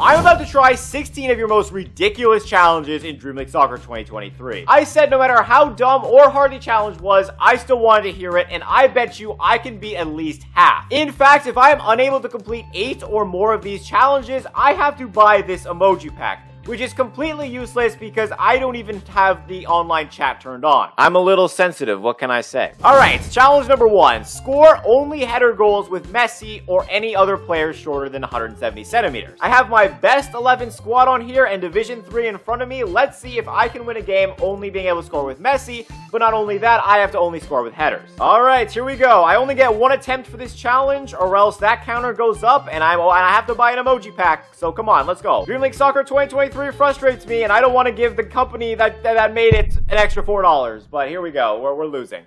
I'm about to try 16 of your most ridiculous challenges in Dream League Soccer 2023. I said no matter how dumb or hard the challenge was, I still wanted to hear it, and I bet you I can beat at least half. In fact, if I am unable to complete 8 or more of these challenges, I have to buy this emoji pack, which is completely useless because I don't even have the online chat turned on. I'm a little sensitive, what can I say? Alright, challenge number 1. Score only header goals with Messi or any other player shorter than 170 centimeters. I have my best 11 squad on here and Division 3 in front of me. Let's see if I can win a game only being able to score with Messi, but not only that, I have to only score with headers. Alright, here we go. I only get one attempt for this challenge or else that counter goes up and I have to buy an emoji pack. So come on, let's go. Dream League Soccer 2023 frustrates me, and I don't want to give the company that made it an extra $4, but here we go. We're losing.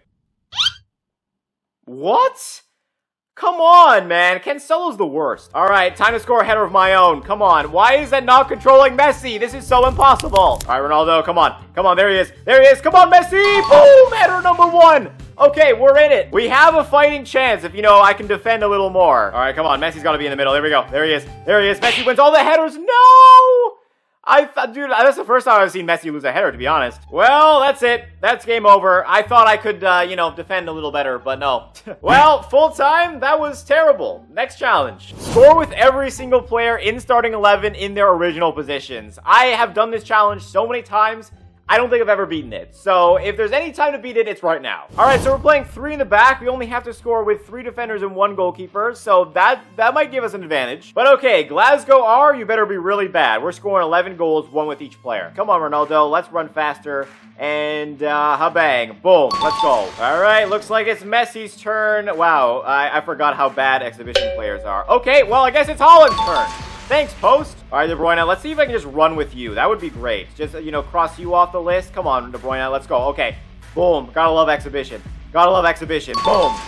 What? Come on, man. Cancelo's the worst. Alright, time to score a header of my own. Come on. Why is that not controlling Messi? This is so impossible. Alright, Ronaldo, come on. Come on, there he is. There he is. Come on, Messi! Boom! Header number 1! Okay, we're in it. We have a fighting chance if, you know, I can defend a little more. Alright, come on. Messi's gotta be in the middle. There we go. There he is. There he is. Messi wins all the headers. No! Dude, that's the first time I've seen Messi lose a header, to be honest. Well, that's it. That's game over. I thought I could, you know, defend a little better, but no. Well, full time, that was terrible. Next challenge. Score with every single player in starting 11 in their original positions. I have done this challenge so many times, I don't think I've ever beaten it. So, if there's any time to beat it, it's right now. Alright, so we're playing 3 in the back. We only have to score with 3 defenders and 1 goalkeeper. So, that might give us an advantage. But okay, Glasgow R, you better be really bad. We're scoring 11 goals, 1 with each player. Come on, Ronaldo. Let's run faster. And, ha-bang. Boom. Let's go. Alright, looks like it's Messi's turn. Wow, I forgot how bad exhibition players are. Okay, well, I guess it's Haaland's turn. Thanks, Post. All right, De Bruyne, let's see if I can just run with you. That would be great. Just, you know, cross you off the list. Come on, De Bruyne, let's go. Okay, boom. Gotta love exhibition. Gotta love exhibition. Boom.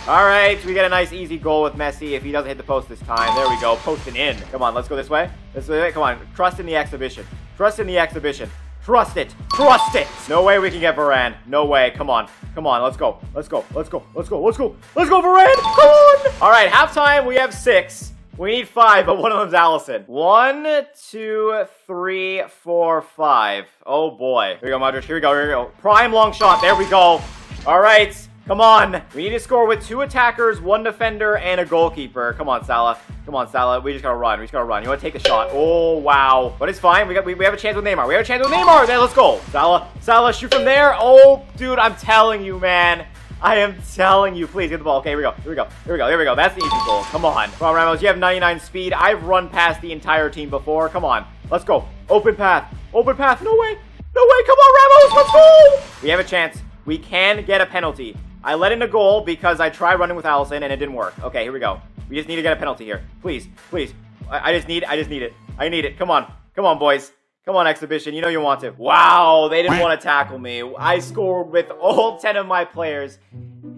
All right, we get a nice easy goal with Messi if he doesn't hit the post this time. There we go, posting in. Come on, let's go this way. This way, come on. Trust in the exhibition. Trust in the exhibition. Trust it. Trust it. No way we can get Varane. No way. Come on. Come on. Let's go. Let's go. Let's go. Let's go. Let's go. Let's go, Varane. Come on. All right, halftime. We have 6. We need 5, but one of them's Alisson. 1, 2, 3, 4, 5. Oh boy. Here we go, Modric. Here we go. Here we go. Prime long shot. There we go. All right. Come on. We need to score with 2 attackers, 1 defender, and a goalkeeper. Come on, Salah. Come on, Salah. We just gotta run. We just gotta run. You wanna take a shot? Oh wow. But it's fine. We have a chance with Neymar. We have a chance with Neymar. There, let's go. Salah. Salah, shoot from there. Oh, dude, I'm telling you, man. I am telling you, please get the ball. Okay, here we go. Here we go. Here we go. Here we go. That's the easy goal. Come on. Come on, Ramos. You have 99 speed. I've run past the entire team before. Come on. Let's go. Open path. Open path. No way. No way. Come on, Ramos. Let's go. We have a chance. We can get a penalty. I let in a goal because I tried running with Alisson and it didn't work. Okay, here we go. We just need to get a penalty here. Please. Please. I just need it. I need it. Come on. Come on, boys. Come on, exhibition. You know you want to. Wow, they didn't want to tackle me. I scored with all 10 of my players,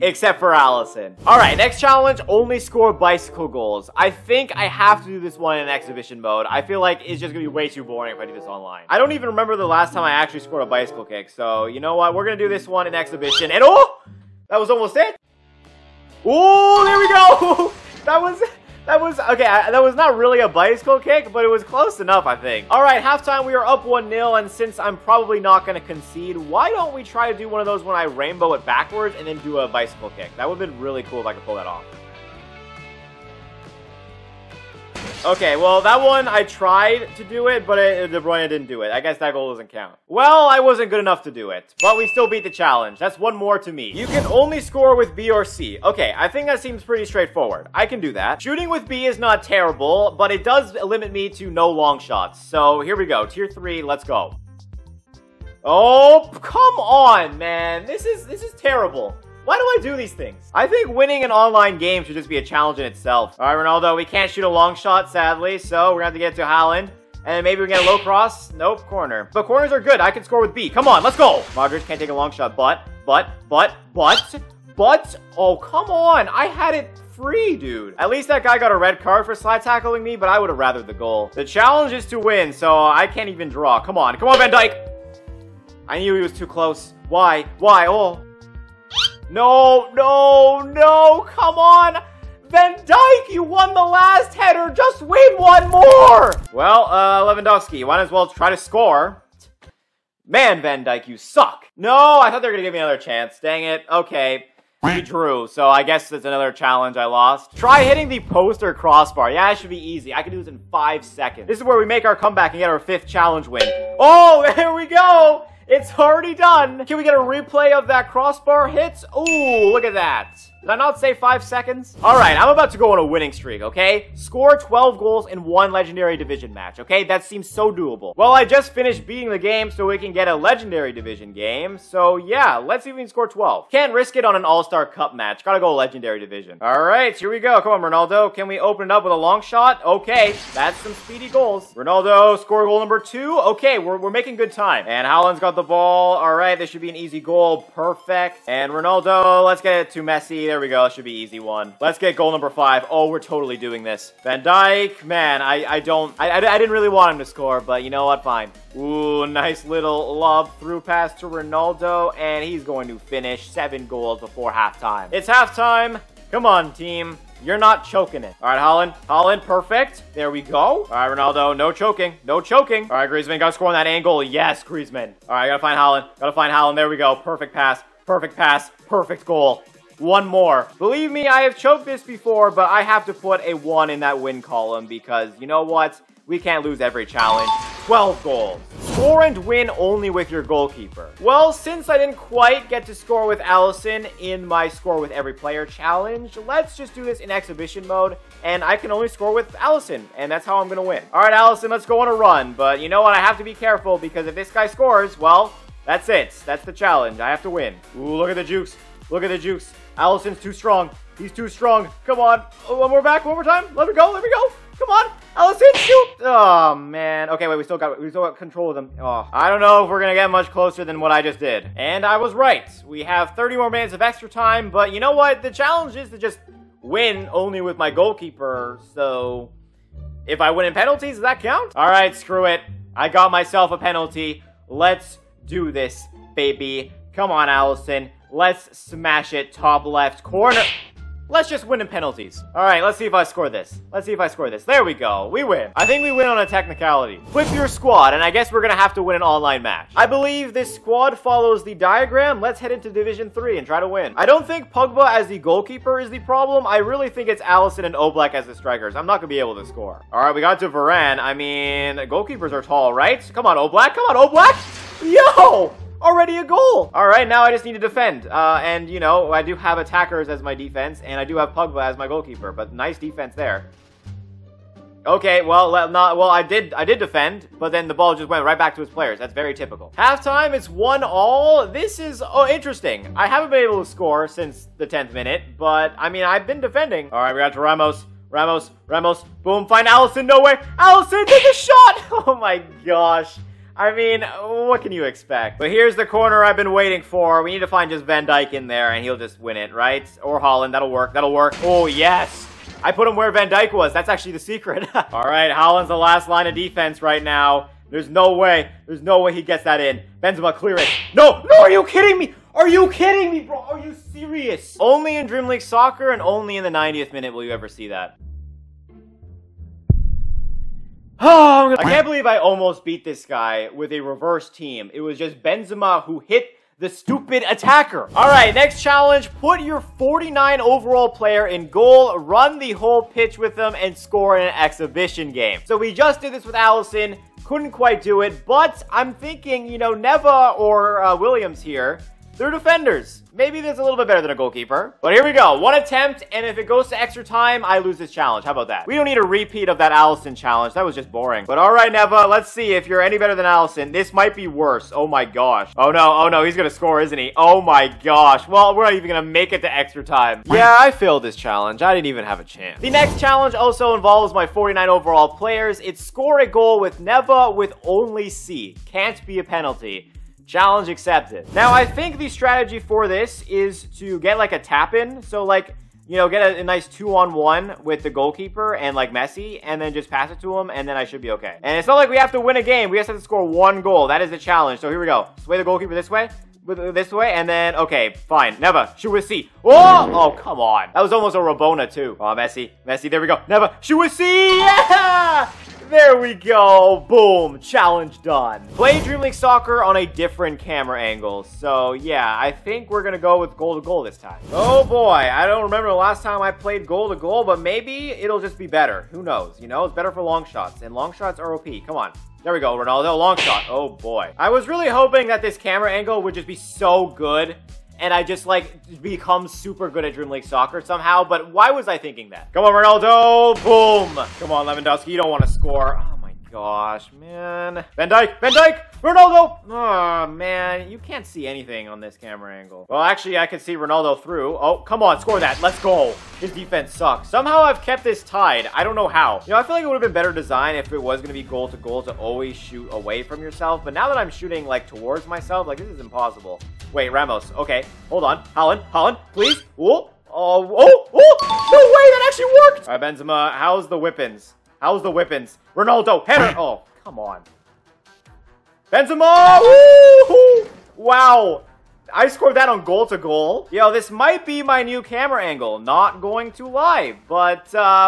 except for Alisson. All right, next challenge, only score bicycle goals. I think I have to do this one in exhibition mode. I feel like it's just going to be way too boring if I do this online. I don't even remember the last time I actually scored a bicycle kick. So, you know what? We're going to do this one in exhibition. And oh, that was almost it. Oh, there we go. That was, okay, that was not really a bicycle kick, but it was close enough, I think. All right, halftime, we are up 1-0, and since I'm probably not going to concede, why don't we try to do one of those when I rainbow it backwards and then do a bicycle kick? That would have been really cool if I could pull that off. Okay, well, that one, I tried to do it, but De Bruyne didn't do it. I guess that goal doesn't count. Well, I wasn't good enough to do it, but we still beat the challenge. That's one more to me. You can only score with B or C. Okay, I think that seems pretty straightforward. I can do that. Shooting with B is not terrible, but it does limit me to no long shots. So here we go. Tier 3, let's go. Oh, come on, man. This is terrible. Why do I do these things? I think winning an online game should just be a challenge in itself. All right, Ronaldo, we can't shoot a long shot, sadly, so we're gonna have to get to Haaland. And maybe we can get a low cross. Nope, corner. But corners are good. I can score with B. Come on, let's go. Modric can't take a long shot, but. Oh, come on. I had it free, dude. At least that guy got a red card for slide tackling me, but I would have rathered the goal. The challenge is to win, so I can't even draw. Come on. Come on, Van Dijk. I knew he was too close. Why? Why? Oh. No, no, no, come on. Van Dijk, you won the last header. Just win one more. Well, Lewandowski, you might as well try to score. Man, Van Dijk, you suck. No, I thought they were going to give me another chance. Dang it. Okay. We drew, so I guess that's another challenge I lost. Try hitting the post or crossbar. Yeah, it should be easy. I can do this in 5 seconds. This is where we make our comeback and get our 5th challenge win. Oh, there we go. It's already done. Can we get a replay of that crossbar hit? Ooh, look at that. Did I not say 5 seconds? All right, I'm about to go on a winning streak, okay? Score 12 goals in 1 legendary division match, okay? That seems so doable. Well, I just finished beating the game so we can get a legendary division game. So yeah, let's see if we can score 12. Can't risk it on an all-star cup match. Gotta go legendary division. All right, here we go. Come on, Ronaldo. Can we open it up with a long shot? Okay, that's some speedy goals. Ronaldo, score goal number 2. Okay, we're making good time. And Haaland's got the ball. All right, this should be an easy goal. Perfect. And Ronaldo, let's get it to Messi. There we go. That should be easy one. Let's get goal number 5. Oh, we're totally doing this. Van Dijk, man, I didn't really want him to score, but you know what? Fine. Ooh, nice little lob through pass to Ronaldo, and he's going to finish 7 goals before halftime. It's halftime. Come on, team. You're not choking it. All right, Haaland. Haaland, perfect. There we go. All right, Ronaldo, no choking. No choking. All right, Griezmann, got to score on that angle. Yes, Griezmann. All right, got to find Haaland. Got to find Haaland. There we go. Perfect pass. Perfect pass. Perfect goal. One more. Believe me, I have choked this before, but I have to put a 1 in that win column because, you know what? We can't lose every challenge. 12 goals. Score and win only with your goalkeeper. Well, since I didn't quite get to score with Alisson in my score with every player challenge, let's just do this in exhibition mode, and I can only score with Alisson, and that's how I'm going to win. All right, Alisson, let's go on a run, but you know what? I have to be careful because if this guy scores, well, that's it. That's the challenge. I have to win. Ooh, look at the jukes. Look at the jukes. Alisson's too strong. He's too strong. Come on. Oh, one more time. Let me go. Let me go. Come on. Alisson, shoot. Oh, man. Okay, wait. We still got control of them. Oh, I don't know if we're going to get much closer than what I just did. And I was right. We have 30 more minutes of extra time. But you know what? The challenge is to just win only with my goalkeeper. So if I win in penalties, does that count? All right, screw it. I got myself a penalty. Let's do this, baby. Come on, Alisson. Let's smash it. Top left corner. Let's just win in penalties. All right, let's see if I score this. Let's see if I score this. There we go. We win. I think we win on a technicality. Flip your squad, and I guess we're going to have to win an online match. I believe this squad follows the diagram. Let's head into Division 3 and try to win. I don't think Pogba as the goalkeeper is the problem. I really think it's Alisson and Oblak as the strikers. I'm not going to be able to score. All right, we got to Varane. I mean, goalkeepers are tall, right? Come on, Oblak. Come on, Oblak. Yo! Already a goal. All right, now I just need to defend. And, you know, I do have attackers as my defense, and I do have Pogba as my goalkeeper, but nice defense there. Okay, well, I did defend, but then the ball just went right back to his players. That's very typical. Halftime, it's 1-1. This is, oh, interesting. I haven't been able to score since the 10th minute, but, I mean, I've been defending. All right, we got to Ramos. Ramos. Boom, find Alisson. No way. Alisson, take a shot. Oh, my gosh. I mean, what can you expect? But here's the corner I've been waiting for. We need to find just Van Dijk in there, and he'll just win it, right? Or Haaland. That'll work. That'll work. Oh, yes. I put him where Van Dijk was. That's actually the secret. All right, Haaland's the last line of defense right now. There's no way. There's no way he gets that in. Benzema, clear it. No! No, are you kidding me? Are you kidding me, bro? Are you serious? Only in Dream League Soccer and only in the 90th minute will you ever see that. Oh, I can't believe I almost beat this guy with a reverse team. It was just Benzema who hit the stupid attacker. All right, next challenge. Put your 49 overall player in goal, run the whole pitch with them, and score in an exhibition game. So we just did this with Alisson. Couldn't quite do it, but I'm thinking, you know, Neva or Williams here, they're defenders. Maybe that's a little bit better than a goalkeeper. But here we go. One attempt, and if it goes to extra time, I lose this challenge. How about that? We don't need a repeat of that Alisson challenge. That was just boring. But all right, Neva, let's see if you're any better than Alisson. This might be worse. Oh, my gosh. Oh, no. He's going to score, isn't he? Oh, my gosh. Well, we're not even going to make it to extra time. Yeah, I failed this challenge. I didn't even have a chance. The next challenge also involves my 49 overall players. It's score a goal with Neva with only C. Can't be a penalty. Challenge accepted. Now, I think the strategy for this is to get, like, a tap-in. So, like, you know, get a nice 2-on-1 with the goalkeeper and, like, Messi, and then just pass it to him, and then I should be okay. And it's not like we have to win a game. We just have to score 1 goal. That is the challenge. So, here we go. Sway the goalkeeper this way. this way, and then, okay, fine. Neva, shoot with C. Oh, come on. That was almost a Rabona, too. Oh, Messi. Messi, there we go. Neva, shoot with C. Yeah! There we go. Boom. Challenge done. Play Dream League Soccer on a different camera angle. So, yeah, I think we're going to go with goal to goal this time. Oh, boy. I don't remember the last time I played goal to goal, but maybe it'll just be better. Who knows? You know, it's better for long shots, and long shots are OP. Come on. There we go, Ronaldo. Long shot. Oh, boy. I was really hoping that this camera angle would just be so good, and I just, like, become super good at Dream League Soccer somehow, but why was I thinking that? Come on, Ronaldo! Boom! Come on, Lewandowski, you don't want to score. Oh, my gosh, man. Van Dijk! Van Dijk! Ronaldo! Oh, man, you can't see anything on this camera angle. Well, actually, I can see Ronaldo through. Oh, come on, score that. Let's go. His defense sucks. Somehow, I've kept this tied. I don't know how. You know, I feel like it would have been better design if it was going to be goal to goal to always shoot away from yourself. But now that I'm shooting, like, towards myself, like, this is impossible. Wait, Ramos. Okay, hold on. Haaland. Haaland, please. Whoa. Oh, oh, oh. No way, that actually worked. All right, Benzema, how's the whippins? How's the whippins? Ronaldo, header. Oh, come on. Benzema! Woo-hoo! Wow. I scored that on goal to goal. Yo, this might be my new camera angle. Not going to lie. But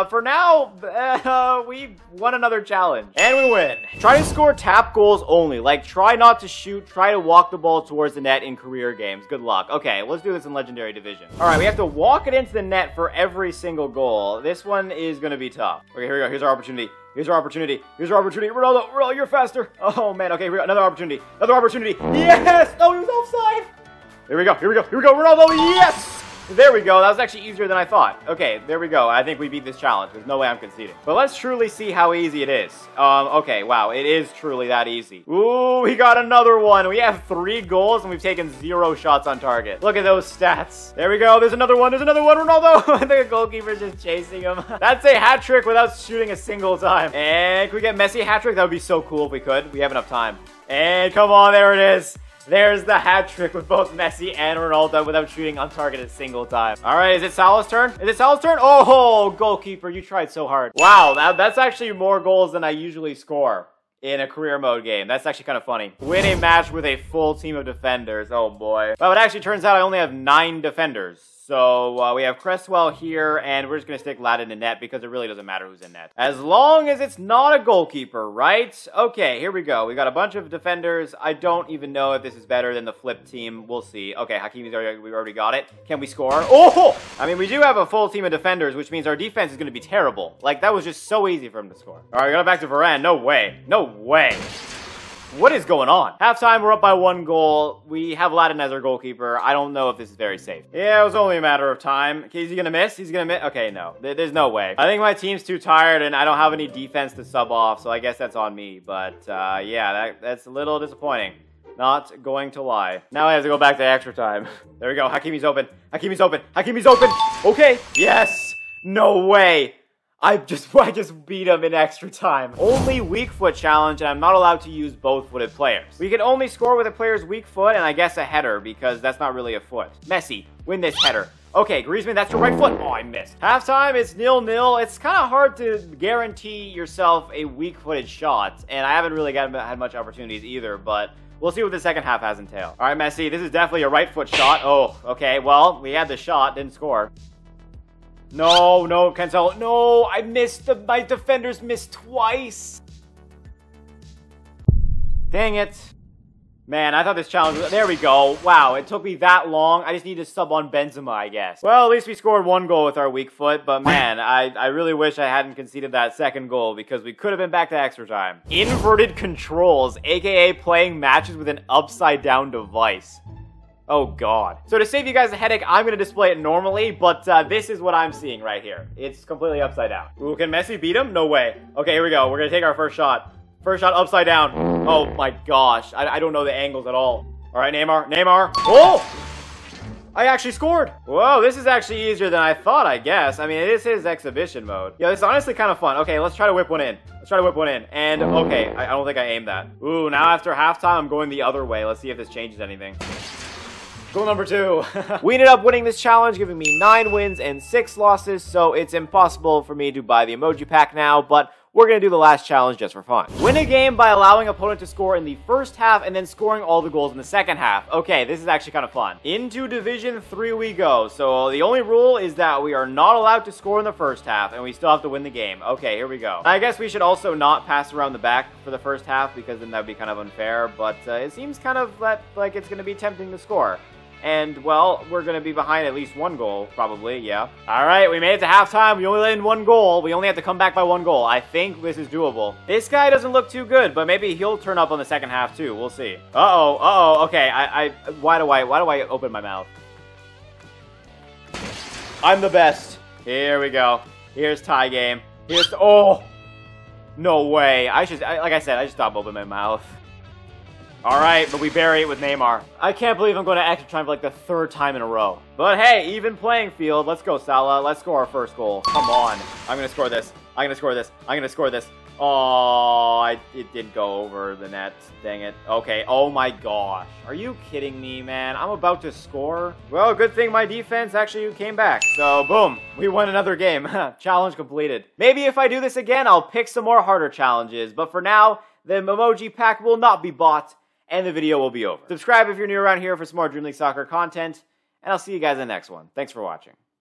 for now, we won another challenge. And we win. Try to score tap goals only. Like, try not to shoot. Try to walk the ball towards the net in career games. Good luck. Okay, let's do this in Legendary Division. All right, we have to walk it into the net for every single goal. This one is going to be tough. Okay, here we go. Here's our opportunity. Here's our opportunity. Here's our opportunity. Ronaldo, Ronaldo, you're faster. Oh, man. Okay, here we go. Another opportunity. Another opportunity. Yes! Oh, he was offside. Here we go, here we go, here we go, Ronaldo, yes! There we go, that was actually easier than I thought. Okay, there we go, I think we beat this challenge. There's no way I'm conceding. But let's truly see how easy it is. Okay, wow, it is truly that easy. Ooh, we got another one. We have 3 goals and we've taken 0 shots on target. Look at those stats. There we go, there's another one, Ronaldo! I think the goalkeeper's just chasing him. That's a hat trick without shooting a single time. And can we get Messi a hat trick? That would be so cool if we could. We have enough time. And come on, there it is. There's the hat trick with both Messi and Ronaldo without shooting on target a single time. All right, is it Salah's turn? Is it Salah's turn? Oh, goalkeeper, you tried so hard. Wow, that's actually more goals than I usually score in a career mode game. That's actually kind of funny. Win a match with a full team of defenders. Oh, boy. Well, it actually turns out I only have 9 defenders. So we have Cresswell here, and we're just going to stick Ladin in net because it really doesn't matter who's in net. As long as it's not a goalkeeper, right? Okay, here we go. We got a bunch of defenders. I don't even know if this is better than the flip team. We'll see. Okay, Hakimi's already, we already got it. Can we score? Oh! I mean, we do have a full team of defenders, which means our defense is going to be terrible. Like, that was just so easy for him to score. All right, we got it back to Varane. No way. No way. What is going on? Halftime, we're up by 1 goal. We have Ladin as our goalkeeper. I don't know if this is very safe. Yeah, it was only a matter of time. Okay, is he gonna miss? He's gonna miss. Okay, no. There's no way. I think my team's too tired and I don't have any defense to sub off, so I guess that's on me. But yeah, that's a little disappointing. Not going to lie. Now I have to go back to extra time. There we go. Hakimi's open. Hakimi's open. Hakimi's open. Okay. Yes. No way. I just beat him in extra time. Only weak foot challenge, and I'm not allowed to use both footed players. We can only score with a player's weak foot, and I guess a header, because that's not really a foot. Messi, win this header. Okay, Griezmann, that's your right foot. Oh, I missed. Halftime, it's 0-0. It's kind of hard to guarantee yourself a weak-footed shot, and I haven't really had much opportunities either, but we'll see what the second half has entailed. All right, Messi, this is definitely a right foot shot. Oh, okay, well, we had the shot, didn't score. No, no, Cancelo. No, I missed. My defenders missed twice. Dang it. Man, I thought this challenge was... There we go. Wow, it took me that long. I just need to sub on Benzema, I guess. Well, at least we scored 1 goal with our weak foot. But man, I really wish I hadn't conceded that second goal because we could have been back to extra time. Inverted controls, aka playing matches with an upside-down device. Oh, God. So to save you guys a headache, I'm going to display it normally, but this is what I'm seeing right here. It's completely upside down. Ooh, can Messi beat him? No way. Okay, here we go. We're going to take our first shot. First shot upside down. Oh, my gosh. I don't know the angles at all. All right, Neymar. Neymar. Oh! I actually scored. Whoa, this is actually easier than I thought, I guess. I mean, it is his exhibition mode. Yeah, this is honestly kind of fun. Okay, let's try to whip one in. Let's try to whip one in. And, okay, I don't think I aimed that. Ooh, now after halftime, I'm going the other way. Let's see if this changes anything. Goal number 2. We ended up winning this challenge, giving me 9 wins and 6 losses, so it's impossible for me to buy the emoji pack now, but we're going to do the last challenge just for fun. Win a game by allowing opponent to score in the first half and then scoring all the goals in the second half. Okay, this is actually kind of fun. Into Division 3 we go. So the only rule is that we are not allowed to score in the first half and we still have to win the game. Okay, here we go. I guess we should also not pass around the back for the first half because then that would be kind of unfair, but it seems kind of like it's going to be tempting to score. And, well, we're going to be behind at least one goal, probably, yeah. All right, we made it to halftime. We only let in one goal. We only have to come back by one goal. I think this is doable. This guy doesn't look too good, but maybe he'll turn up on the second half, too. We'll see. Uh-oh, uh-oh. Okay, why do I open my mouth? I'm the best. Here we go. Here's tie game. Here's, oh! No way. Like I said, I just stopped opening my mouth. All right, but we bury it with Neymar. I can't believe I'm going to extra time for like the third time in a row. But hey, even playing field. Let's go, Salah. Let's score our first goal. Come on. I'm going to score this. I'm going to score this. I'm going to score this. Oh, it did go over the net. Dang it. Okay. Oh my gosh. Are you kidding me, man? I'm about to score. Well, good thing my defense actually came back. So, boom. We won another game. Challenge completed. Maybe if I do this again, I'll pick some more harder challenges. But for now, the emoji pack will not be bought. And the video will be over. Subscribe if you're new around here for some more Dream League Soccer content, and I'll see you guys in the next one. Thanks for watching.